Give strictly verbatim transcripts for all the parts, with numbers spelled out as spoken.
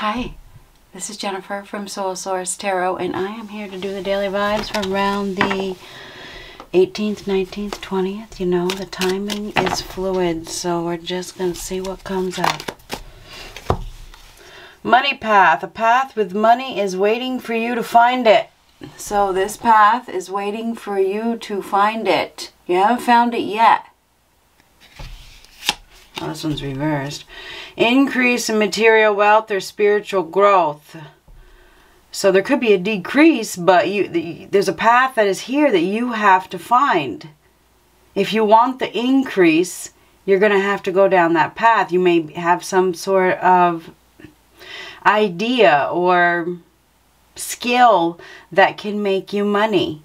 Hi, this is Jennifer from Soul Source Tarot, and I am here to do the daily vibes for around the eighteenth, nineteenth, twentieth. You know, the timing is fluid, so we're just going to see what comes up. Money path. A path with money is waiting for you to find it. So this path is waiting for you to find it. You haven't found it yet. Oh, this one's reversed. Increase in material wealth or spiritual growth. So there could be a decrease, but you the, there's a path that is here that you have to find. If you want the increase, you're going to have to go down that path. You may have some sort of idea or skill that can make you money,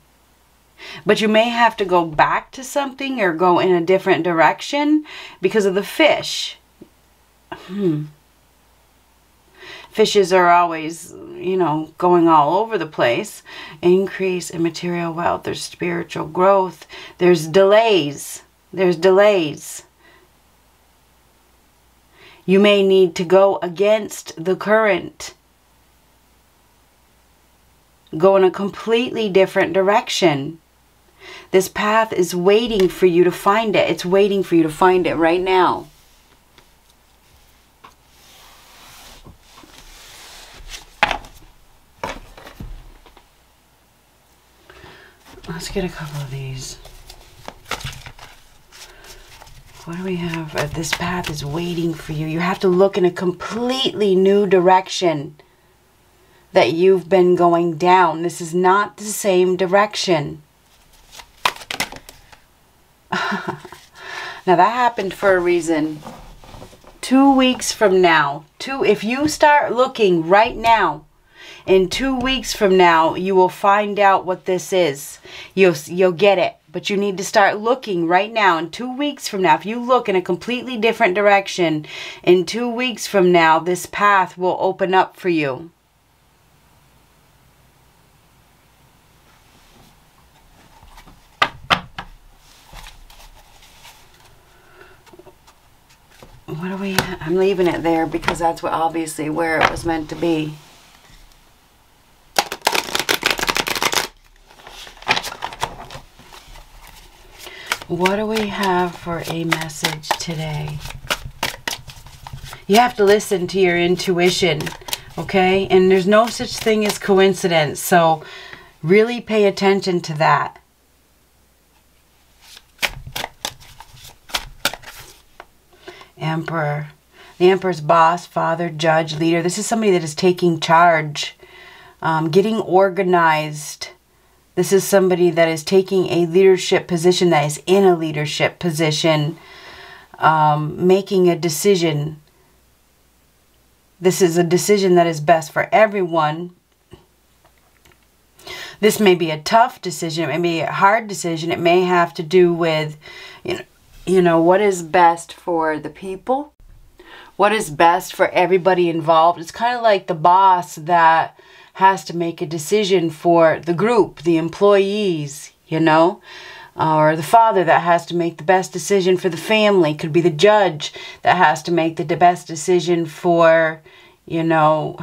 but you may have to go back to something or go in a different direction because of the fish. Hmm. Fishes are always, you know, going all over the place. Increase in material wealth. There's spiritual growth. There's delays. There's delays. You may need to go against the current. Go in a completely different direction. This path is waiting for you to find it. It's waiting for you to find it right now. Let's get a couple of these. What do we have? Uh, this path is waiting for you. You have to look in a completely new direction that you've been going down. This is not the same direction. Now that happened for a reason. Two weeks from now, two, if you start looking right now, in two weeks from now, you will find out what this is. You'll, you'll get it. But you need to start looking right now. In two weeks from now, if you look in a completely different direction, in two weeks from now, this path will open up for you. What do we have? I'm leaving it there because that's what obviously where it was meant to be. What do we have for a message today? You have to listen to your intuition, okay? And there's no such thing as coincidence, so really pay attention to that. Emperor. The Emperor's boss, father, judge, leader. This is somebody that is taking charge, um, getting organized. This is somebody that is taking a leadership position, that is in a leadership position, um, making a decision. This is a decision that is best for everyone. This may be a tough decision. It may be a hard decision. It may have to do with, you know, You know, what is best for the people? What is best for everybody involved? It's kind of like the boss that has to make a decision for the group, the employees, you know? Uh, or the father that has to make the best decision for the family. Could be the judge that has to make the best decision for, you know,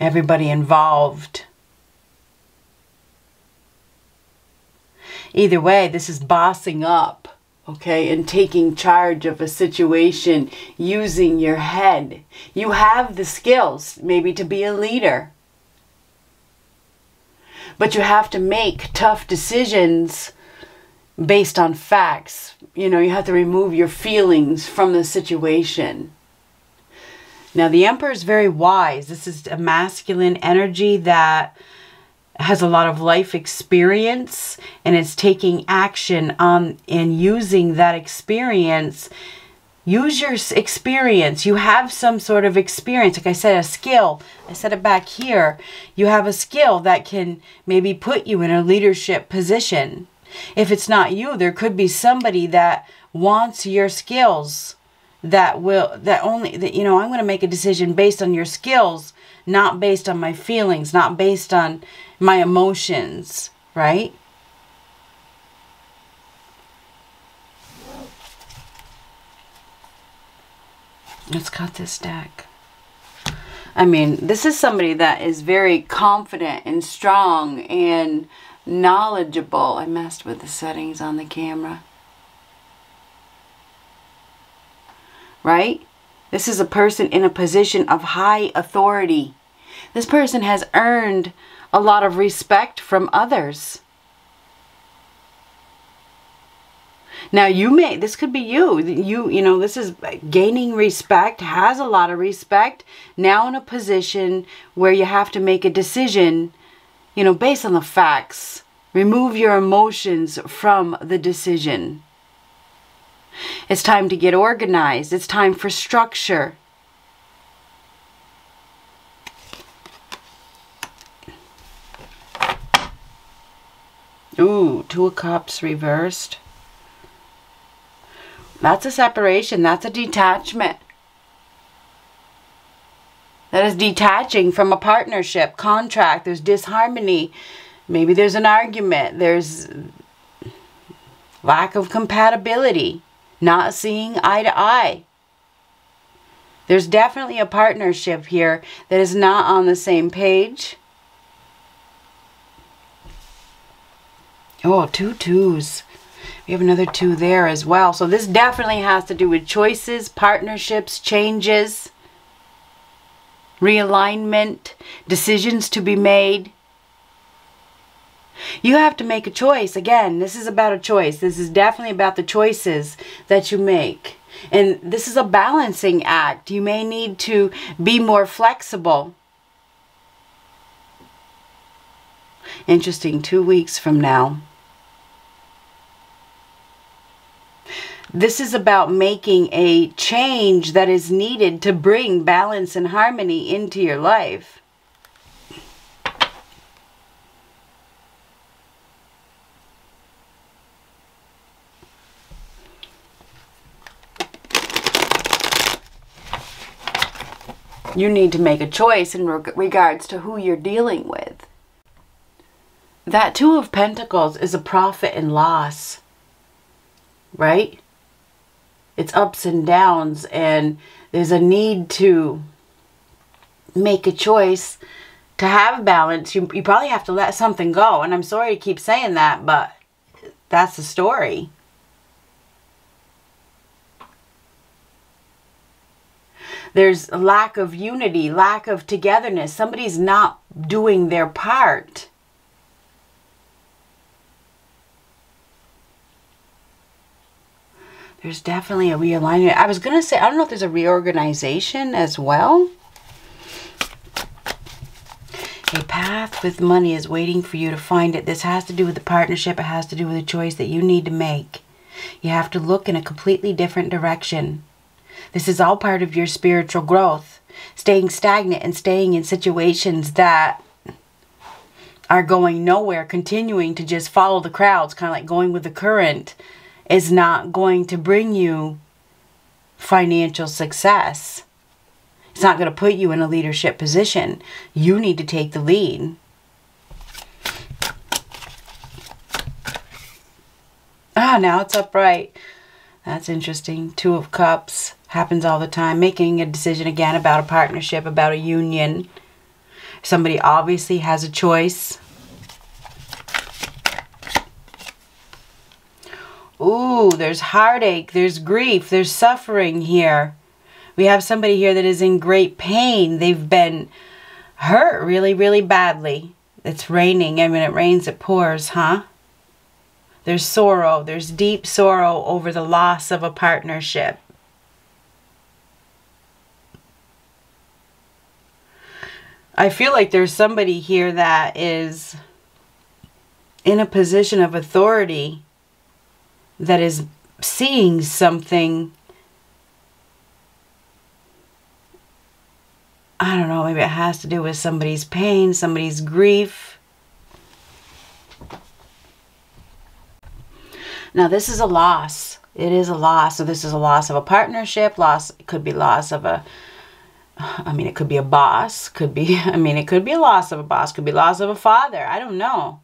everybody involved. Either way, this is bossing up, okay, and taking charge of a situation using your head. You have the skills maybe to be a leader, but you have to make tough decisions based on facts. You know, you have to remove your feelings from the situation. Now, the Emperor is very wise. This is a masculine energy that has a lot of life experience, and it's taking action on and using that experience. Use your experience. You have some sort of experience. Like I said, a skill. I said it back here. You have a skill that can maybe put you in a leadership position. If it's not you, there could be somebody that wants your skills. That will, that only, that, you know, I'm going to make a decision based on your skills, not based on my feelings, not based on my emotions, right? Let's cut this deck. I mean, this is somebody that is very confident and strong and knowledgeable. I messed with the settings on the camera. Right? This is a person in a position of high authority. This person has earned a lot of respect from others. Now you may, this could be you, you, you know, this is gaining respect, has a lot of respect, now in a position where you have to make a decision, you know, based on the facts. Remove your emotions from the decision. It's time to get organized. It's time for structure. Ooh, Two of Cups reversed. That's a separation. That's a detachment. That is detaching from a partnership, contract. There's disharmony. Maybe there's an argument. There's lack of compatibility. Not seeing eye to eye. There's definitely a partnership here that is not on the same page. Oh, two twos. We have another two there as well. So this definitely has to do with choices, partnerships, changes, realignment, decisions to be made. You have to make a choice. Again, this is about a choice. This is definitely about the choices that you make. And this is a balancing act. You may need to be more flexible. Interesting, two weeks from now. This is about making a change that is needed to bring balance and harmony into your life. You need to make a choice in reg- regards to who you're dealing with. That Two of Pentacles is a profit and loss, right? It's ups and downs, and there's a need to make a choice to have balance. You, you probably have to let something go, and I'm sorry to keep saying that, but that's the story. There's a lack of unity, lack of togetherness. Somebody's not doing their part. There's definitely a realignment. I was going to say, I don't know if there's a reorganization as well. A path with money is waiting for you to find it. This has to do with the partnership. It has to do with a choice that you need to make. You have to look in a completely different direction. This is all part of your spiritual growth. Staying stagnant and staying in situations that are going nowhere, continuing to just follow the crowds, kind of like going with the current, is not going to bring you financial success. It's not going to put you in a leadership position. You need to take the lead. Ah, now it's upright. That's interesting. Two of Cups happens all the time. Making a decision again about a partnership, about a union. Somebody obviously has a choice. Ooh, there's heartache, there's grief, there's suffering here. We have somebody here that is in great pain. They've been hurt really, really badly. It's raining, and when it rains, it pours, huh? There's sorrow, there's deep sorrow over the loss of a partnership. I feel like there's somebody here that is in a position of authority that is seeing something, I don't know, maybe it has to do with somebody's pain, somebody's grief. Now this is a loss. It is a loss. So this is a loss of a partnership, loss, it could be loss of a, I mean, it could be a boss, could be, I mean, it could be a loss of a boss, could be loss of a father. I don't know.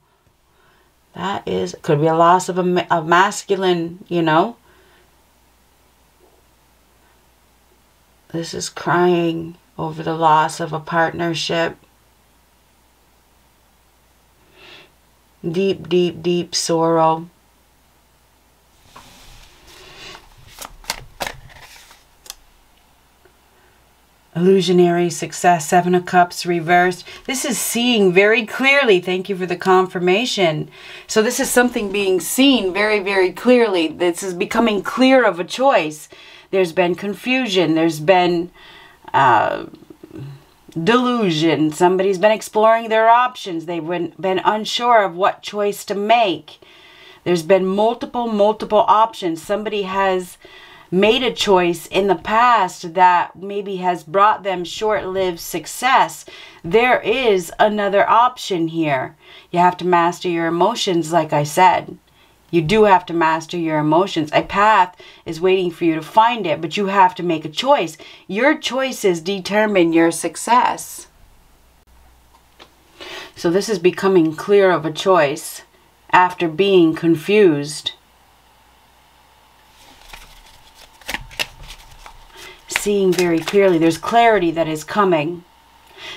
That is, could be a loss of a, a masculine, you know, This is crying over the loss of a partnership. Deep, deep, deep sorrow. Illusionary success, Seven of Cups reversed. This is seeing very clearly. Thank you for the confirmation. So this is something being seen very, very clearly. This is becoming clear of a choice. There's been confusion. There's been uh, delusion. Somebody's been exploring their options. They've been, been unsure of what choice to make. There's been multiple, multiple options. Somebody has made a choice in the past that maybe has brought them short-lived success. There is another option here. You have to master your emotions, like I said. You do have to master your emotions. A path is waiting for you to find it, but you have to make a choice. Your choices determine your success. So this is becoming clear of a choice after being confused. Seeing very clearly, there's clarity that is coming.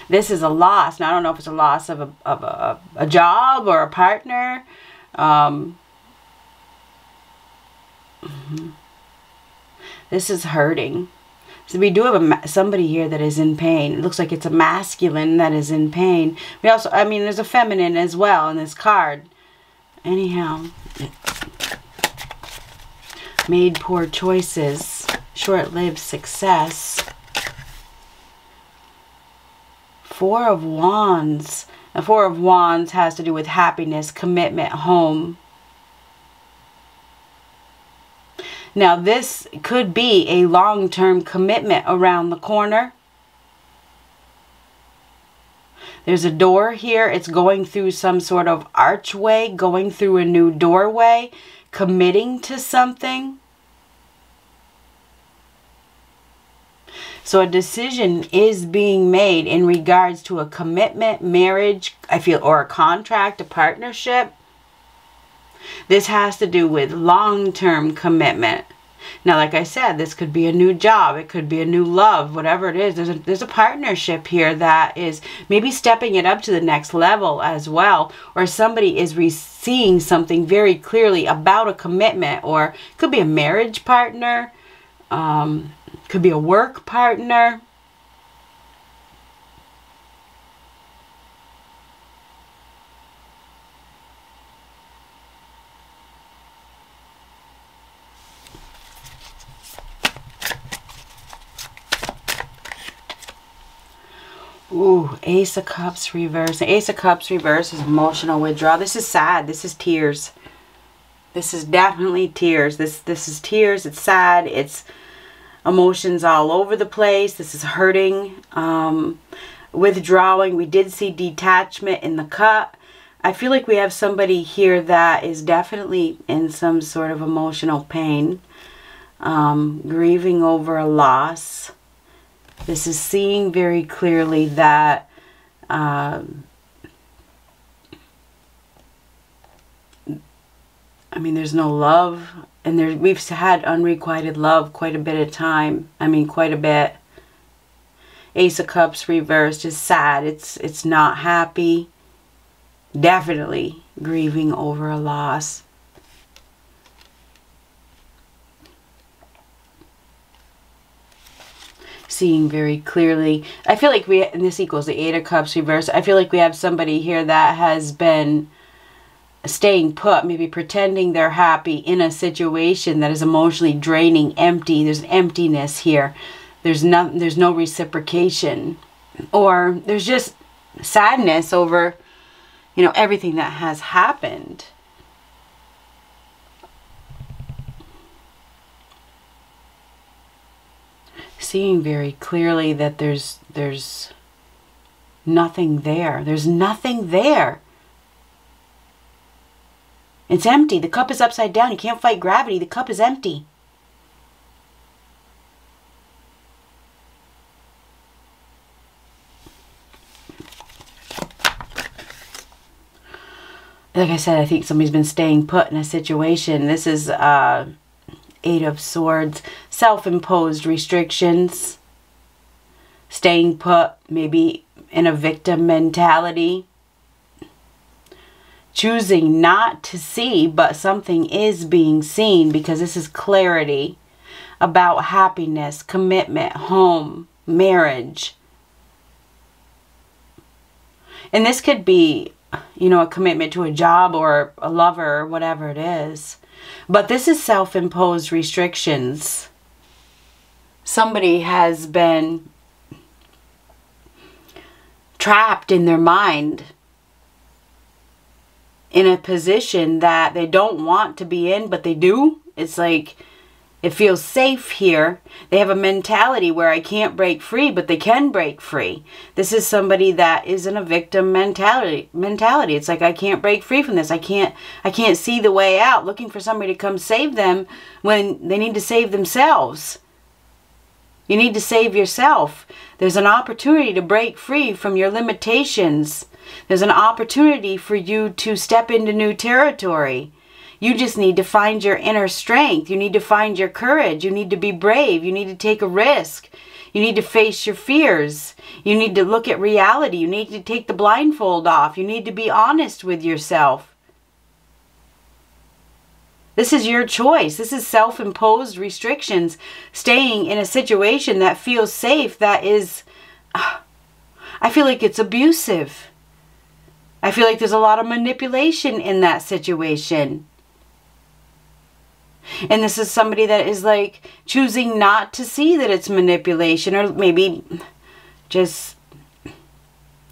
This is a loss. Now I don't know if it's a loss of a, of a, a job or a partner. Um, mm-hmm. This is hurting. So we do have a, somebody here that is in pain. It looks like it's a masculine that is in pain. We also, I mean, there's a feminine as well in this card. Anyhow, made poor choices. Short-lived success. Four of Wands. The Four of Wands has to do with happiness, commitment, home. Now this could be a long-term commitment around the corner. There's a door here. It's going through some sort of archway, going through a new doorway, committing to something. So a decision is being made in regards to a commitment, marriage, I feel, or a contract, a partnership. This has to do with long-term commitment. Now, like I said, this could be a new job. It could be a new love, whatever it is. There's a, there's a partnership here that is maybe stepping it up to the next level as well. Or somebody is seeing something very clearly about a commitment, or it could be a marriage partner. Um... Could be a work partner. Ooh, Ace of Cups reverse. Ace of Cups reverse is emotional withdrawal. This is sad. This is tears. This is definitely tears. This this is tears. It's sad. It's emotions all over the place. This is hurting. Um, withdrawing. We did see detachment in the cup. I feel like we have somebody here that is definitely in some sort of emotional pain. Um, grieving over a loss. This is seeing very clearly that um, I mean, there's no love. And there, we've had unrequited love quite a bit of time. I mean, quite a bit. Ace of Cups reversed is sad. It's, it's not happy. Definitely grieving over a loss. Seeing very clearly. I feel like we, and this equals the Eight of Cups reversed. I feel like we have somebody here that has been staying put, maybe pretending they're happy in a situation that is emotionally draining, empty. There's an emptiness here. There's no, there's no reciprocation, or there's just sadness over, you know, everything that has happened. Seeing very clearly that there's, there's nothing there. There's nothing there. It's empty. The cup is upside down. You can't fight gravity. The cup is empty. Like I said, I think somebody's been staying put in a situation. This is uh, Eight of Swords. Self-imposed restrictions. staying put, maybe in a victim mentality, choosing not to see, but something is being seen, because this is clarity about happiness, commitment, home, marriage. And this could be, you know, a commitment to a job or a lover, or whatever it is. But this is self-imposed restrictions. Somebody has been trapped in their mind in a position that they don't want to be in, but they do. It's like, it feels safe here. They have a mentality where I can't break free, but they can break free. This is somebody that is in a victim mentality. Mentality. It's like, I can't break free from this. I can't, I can't see the way out. Looking for somebody to come save them when they need to save themselves. You need to save yourself. There's an opportunity to break free from your limitations. There's an opportunity for you to step into new territory. You just need to find your inner strength. You need to find your courage. You need to be brave. You need to take a risk. You need to face your fears. You need to look at reality. You need to take the blindfold off. You need to be honest with yourself. This is your choice. This is self-imposed restrictions. Staying in a situation that feels safe, that is, uh, I feel like it's abusive. I feel like there's a lot of manipulation in that situation. And this is somebody that is like choosing not to see that it's manipulation, or maybe just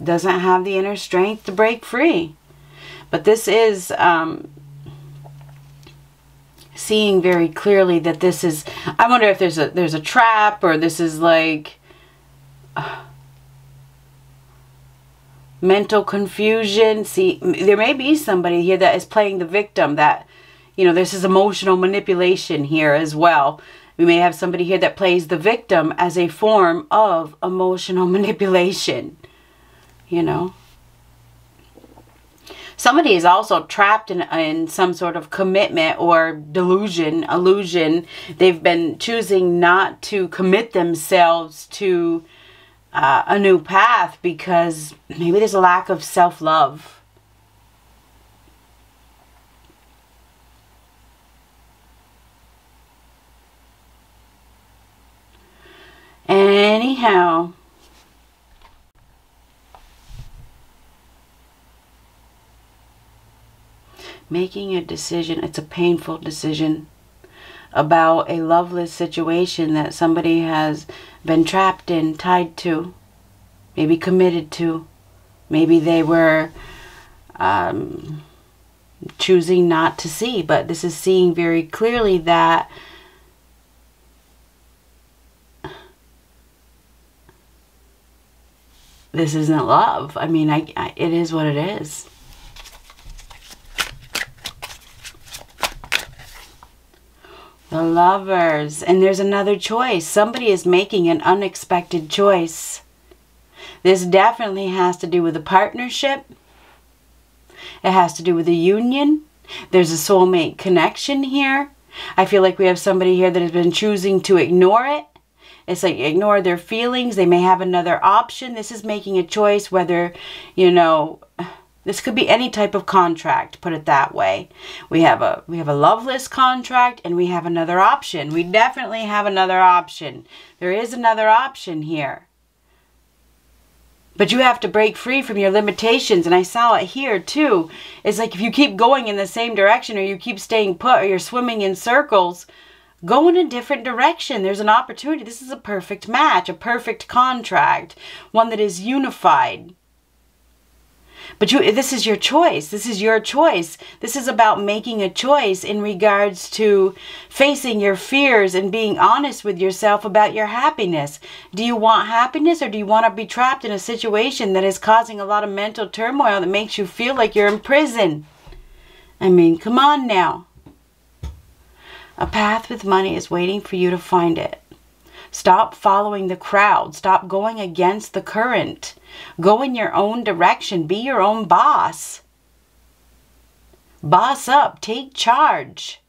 doesn't have the inner strength to break free. But this is um, seeing very clearly that this is, I wonder if there's a, there's a trap, or this is like uh, mental confusion. See, there may be somebody here that is playing the victim, that, you know, this is emotional manipulation here as well. We may have somebody here that plays the victim as a form of emotional manipulation, you know. Somebody is also trapped in, in some sort of commitment or delusion, illusion. They've been choosing not to commit themselves to uh, a new path because maybe there's a lack of self-love. Anyhow, making a decision, it's a painful decision about a loveless situation that somebody has been trapped in, tied to, maybe committed to. Maybe they were um, choosing not to see, but this is seeing very clearly that this isn't love. I mean, I, I, it is what it is. The Lovers. And there's another choice. Somebody is making an unexpected choice. This definitely has to do with a partnership. It has to do with a union. There's a soulmate connection here. I feel like we have somebody here that has been choosing to ignore it. It's like, ignore their feelings. They may have another option. This is making a choice whether, you know, this could be any type of contract, put it that way. We have a, we have a loveless contract, and we have another option. We definitely have another option. There is another option here. But you have to break free from your limitations. And I saw it here too. It's like, if you keep going in the same direction, or you keep staying put, or you're swimming in circles, go in a different direction. There's an opportunity. This is a perfect match, a perfect contract, one that is unified. But you, this is your choice. This is your choice. This is about making a choice in regards to facing your fears and being honest with yourself about your happiness. Do you want happiness, or do you want to be trapped in a situation that is causing a lot of mental turmoil that makes you feel like you're in prison? I mean, come on now. A path with money is waiting for you to find it. Stop following the crowd. Stop going against the current. Go in your own direction. Be your own boss. Boss up. Take charge.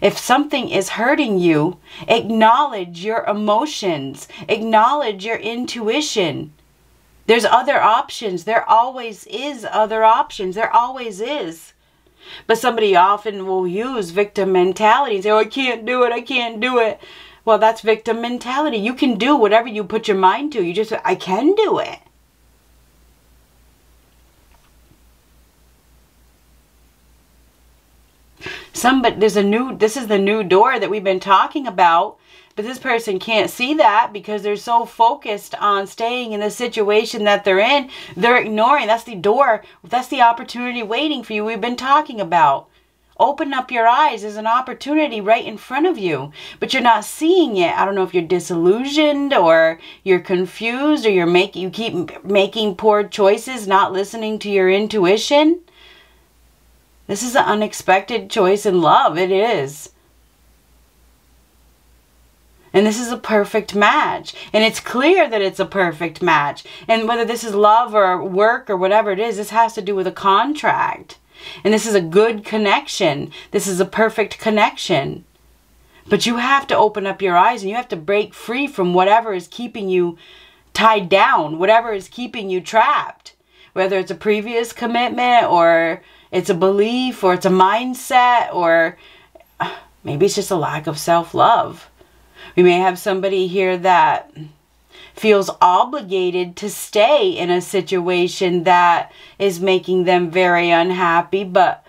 If something is hurting you, acknowledge your emotions, acknowledge your intuition. There's other options. There always is other options. There always is. But somebody often will use victim mentality and say, oh, I can't do it. I can't do it. Well, that's victim mentality. You can do whatever you put your mind to. You just, I can do it. Somebody, there's a new, this is the new door that we've been talking about, but this person can't see that because they're so focused on staying in the situation that they're in. They're ignoring. That's the door. That's the opportunity waiting for you we've been talking about. Open up your eyes. There's an opportunity right in front of you, but you're not seeing it. I don't know if you're disillusioned or you're confused or you're making, you keep making poor choices, not listening to your intuition. This is an unexpected choice in love. It is. And this is a perfect match. And it's clear that it's a perfect match. And whether this is love or work or whatever it is, this has to do with a contract. And this is a good connection. This is a perfect connection. But you have to open up your eyes and you have to break free from whatever is keeping you tied down, whatever is keeping you trapped. Whether it's a previous commitment or it's a belief or it's a mindset or maybe it's just a lack of self-love. We may have somebody here that feels obligated to stay in a situation that is making them very unhappy, but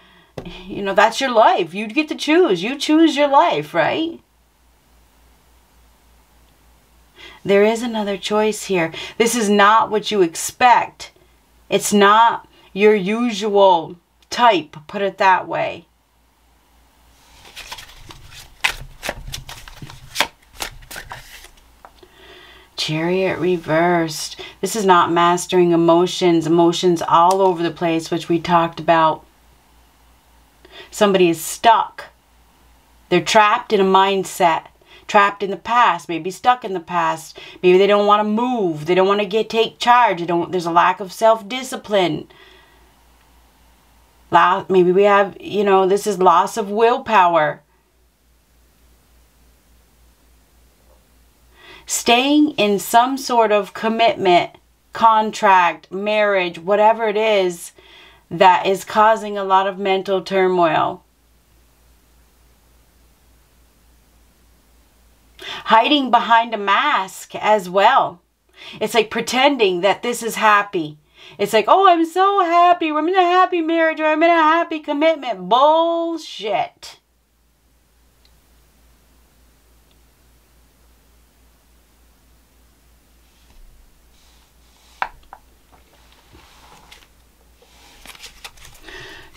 you know, that's your life. You get to choose. You choose your life, right? There is another choice here. This is not what you expect. It's not your usual type, put it that way. Chariot reversed. This is not mastering emotions. Emotions all over the place, which we talked about. Somebody is stuck. They're trapped in a mindset. Trapped in the past. Maybe stuck in the past. Maybe they don't want to move. They don't want to get take charge. They don't, there's a lack of self-discipline. Maybe we have, you know, this is loss of willpower. Staying in some sort of commitment, contract, marriage, whatever it is that is causing a lot of mental turmoil. Hiding behind a mask as well. It's like pretending that this is happy. It's like, oh, I'm so happy. I'm in a happy marriage or I'm in a happy commitment. Bullshit.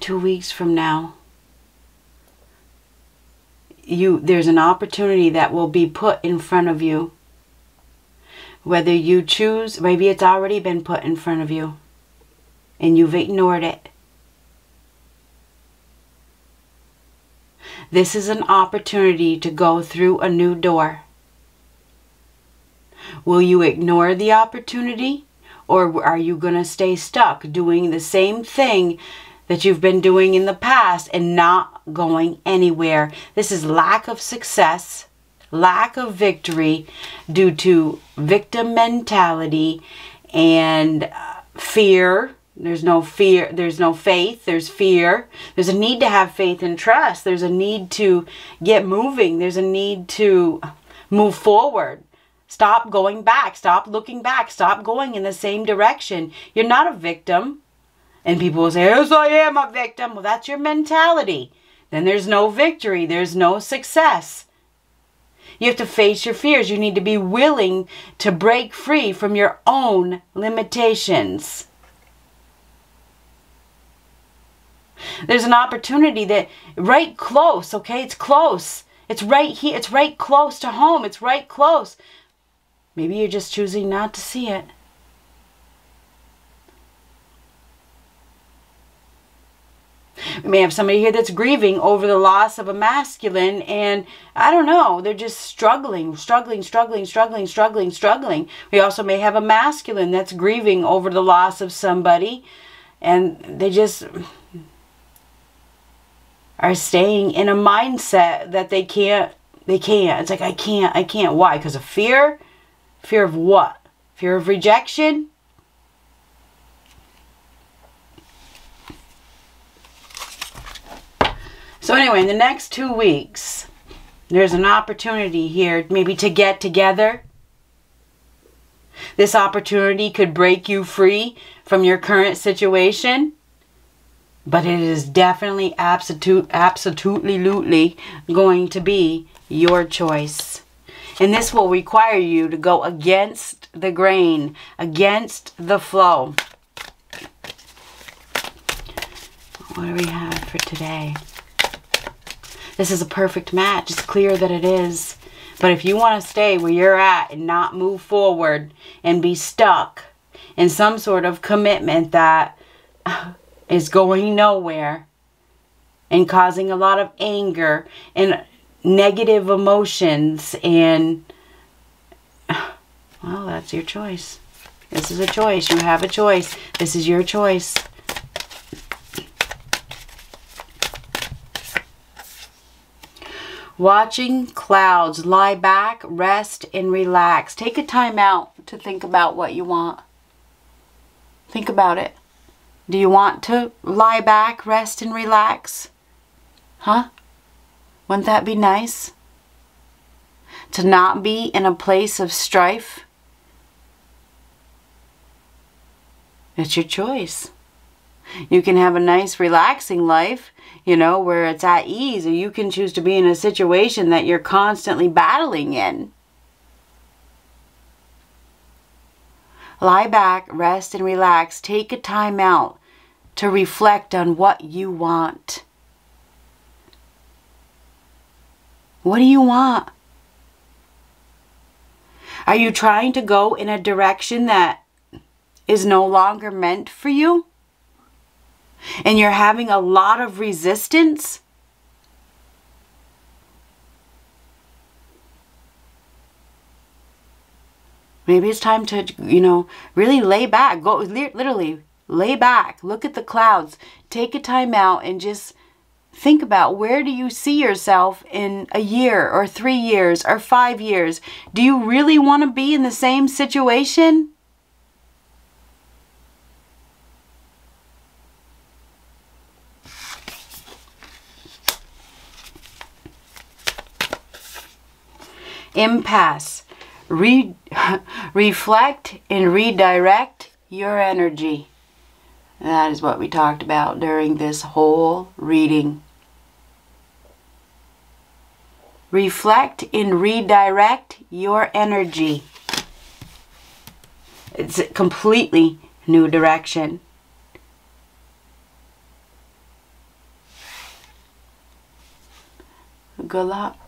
Two weeks from now, you there's an opportunity that will be put in front of you. Whether you choose, maybe it's already been put in front of you and you've ignored it. This is an opportunity to go through a new door. Will you ignore the opportunity, or are you going to stay stuck doing the same thing that you've been doing in the past and not going anywhere? This is lack of success, lack of victory due to victim mentality and fear. There's no fear. There's no faith. There's fear. There's a need to have faith and trust. There's a need to get moving. There's a need to move forward. Stop going back. Stop looking back. Stop going in the same direction. You're not a victim. And people will say, yes, I am a victim. Well, that's your mentality. Then there's no victory. There's no success. You have to face your fears. You need to be willing to break free from your own limitations. There's an opportunity that right close, okay? It's close. It's right here. It's right close to home. It's right close. Maybe you're just choosing not to see it. We may have somebody here that's grieving over the loss of a masculine and I don't know, they're just struggling, struggling, struggling, struggling, struggling, struggling. We also may have a masculine that's grieving over the loss of somebody and they just, are staying in a mindset that they can't, they can't. It's like, I can't, I can't. Why? Because of fear? Fear of what? Fear of rejection? So anyway, in the next two weeks, there's an opportunity here maybe to get together. This opportunity could break you free from your current situation. But it is definitely absolute, absolutely, absolutely going to be your choice. And this will require you to go against the grain, against the flow. What do we have for today? This is a perfect match. It's clear that it is. But if you want to stay where you're at and not move forward and be stuck in some sort of commitment that is going nowhere and causing a lot of anger and negative emotions, and well, that's your choice. This is a choice. You have a choice. This is your choice. Watching clouds, lie back, rest, and relax. Take a time out to think about what you want. Think about it. Do you want to lie back, rest, and relax? Huh? Wouldn't that be nice? To not be in a place of strife? It's your choice. You can have a nice, relaxing life, you know, where it's at ease, or you can choose to be in a situation that you're constantly battling in. Lie back, rest, and relax. Take a time out to reflect on what you want. What do you want? Are you trying to go in a direction that is no longer meant for you? And you're having a lot of resistance? Maybe it's time to, you know, really lay back. Go, literally, lay back. Look at the clouds. Take a time out and just think about, where do you see yourself in a year or three years or five years? Do you really want to be in the same situation? Impasse. Re reflect and redirect your energy. That is what we talked about during this whole reading. Reflect and redirect your energy. It's a completely new direction. Good luck.